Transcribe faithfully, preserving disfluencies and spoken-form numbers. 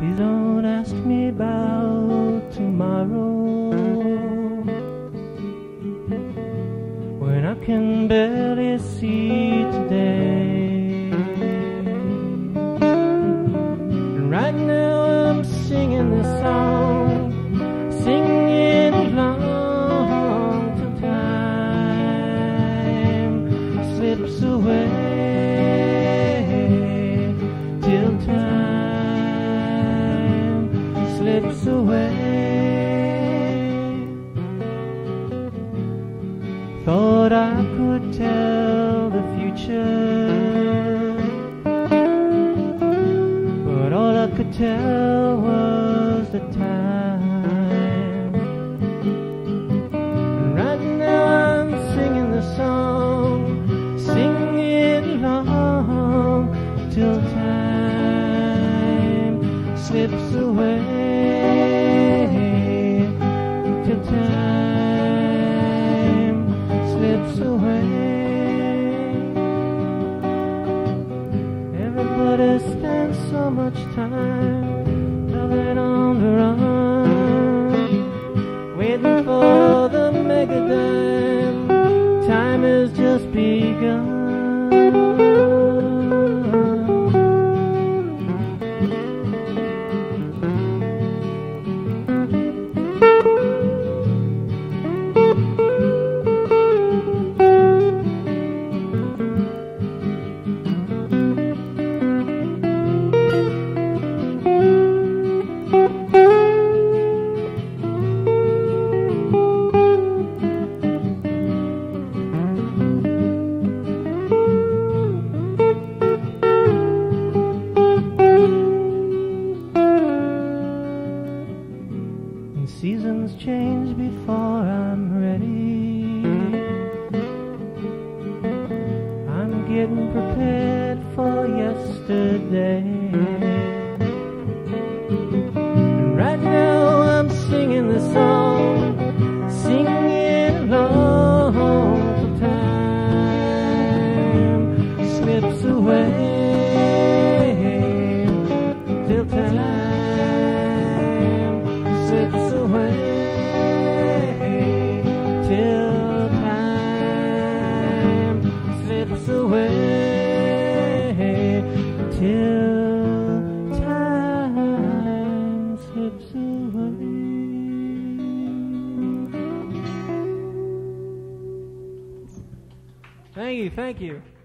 Please don't ask me about tomorrow, when I can barely see today. And right now I'm singing this song, singing along till time slips away. Slips away. Thought I could tell the future, but all I could tell was the time. And right now I'm singing the song, singing along till time slips away. Time slips away. Everybody spends so much time loving on the run, waiting for the mega dime. Time has just begun. Seasons change before I'm ready. I'm getting prepared for yesterday. And right now I'm singing this song, singing along till time slips away, till time slips away. Till time slips away, till time slips away. Thank you, thank you.